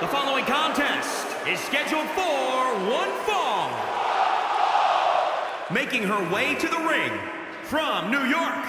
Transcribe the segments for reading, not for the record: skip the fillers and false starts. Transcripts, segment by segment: The following contest is scheduled for one fall. Making her way to the ring from New York.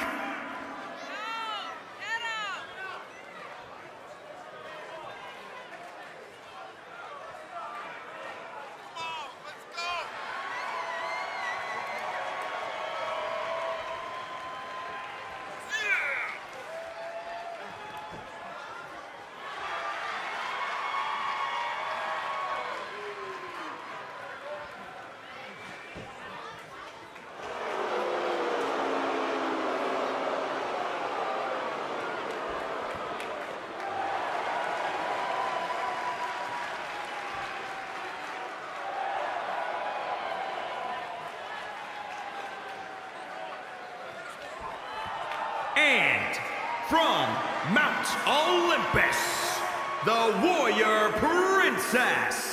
And from Mount Olympus, the Warrior Princess.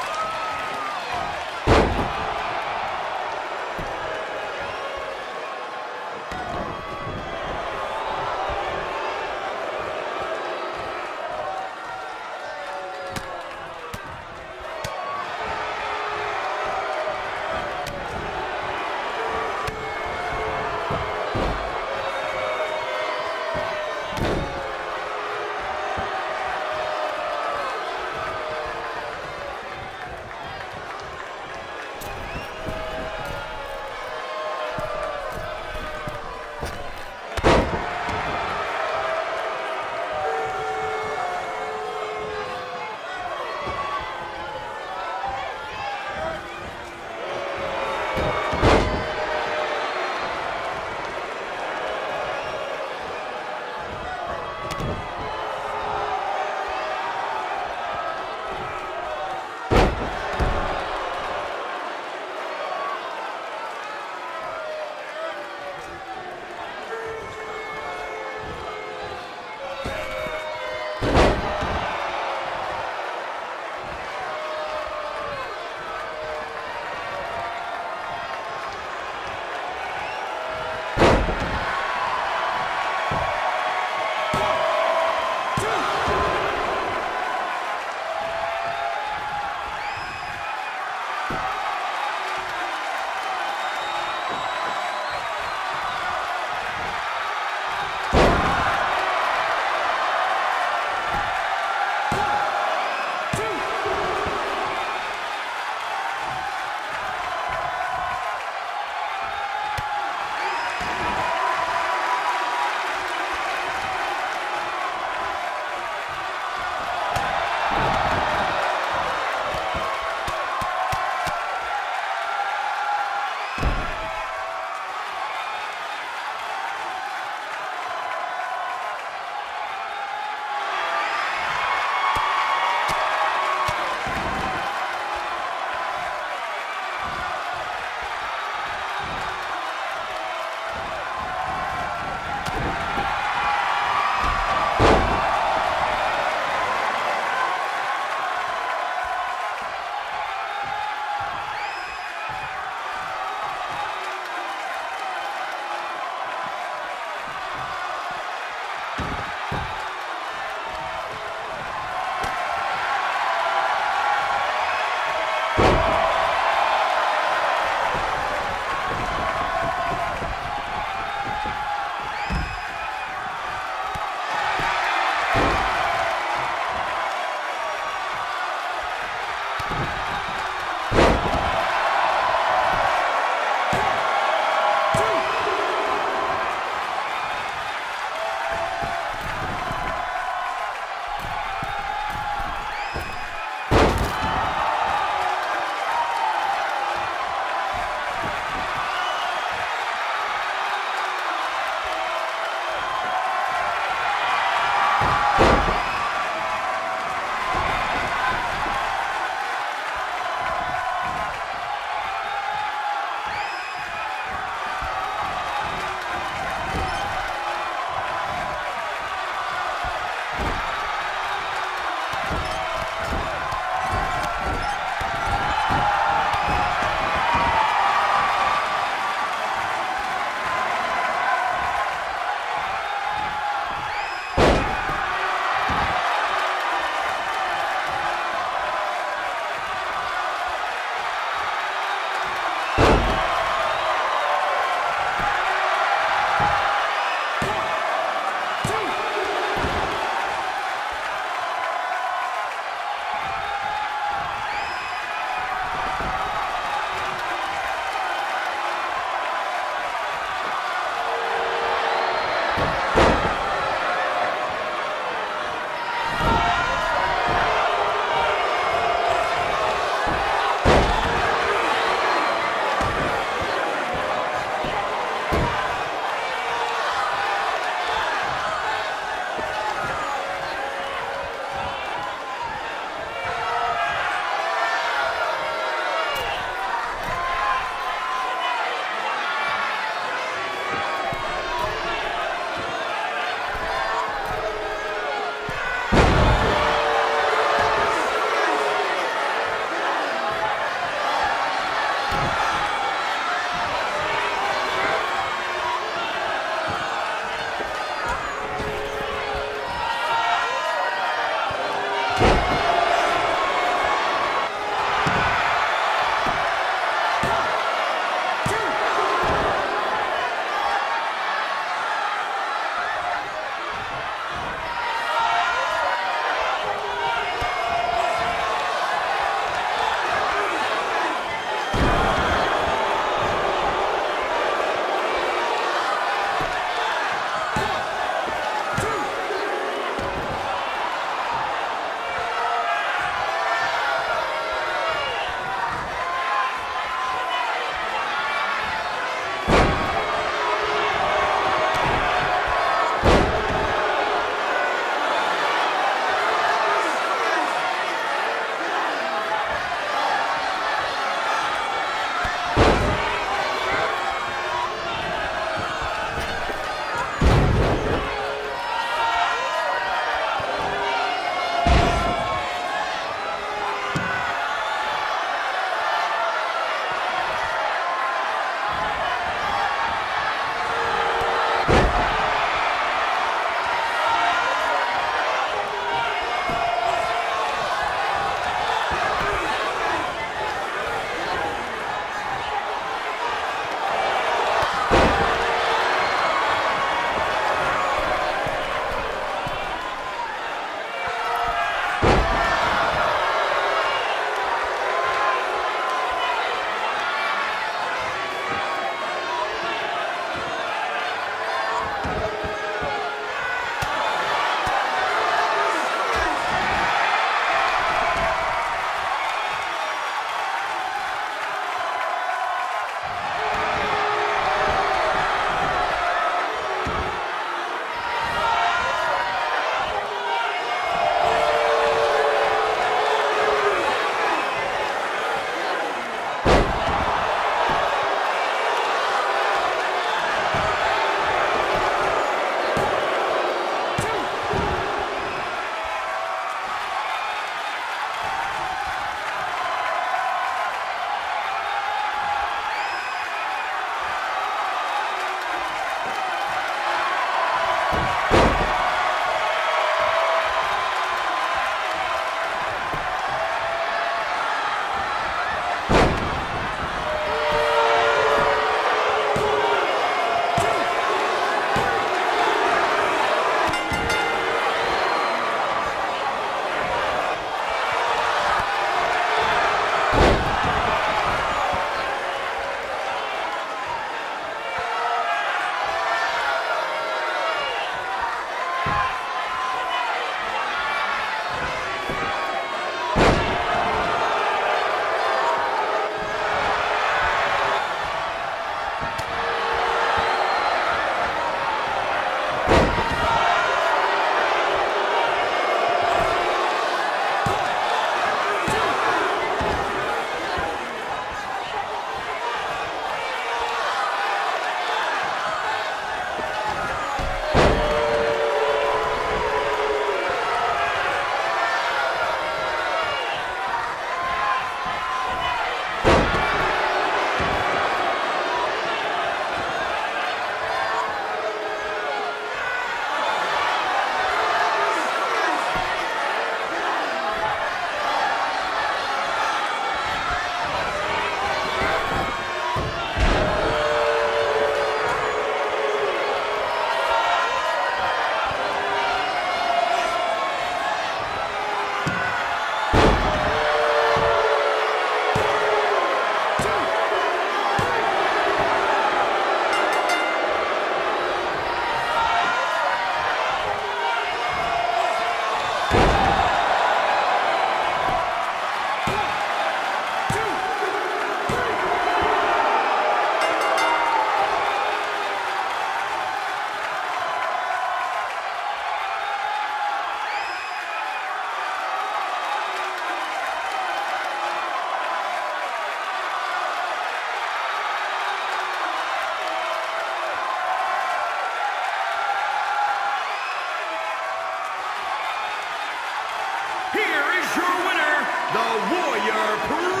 your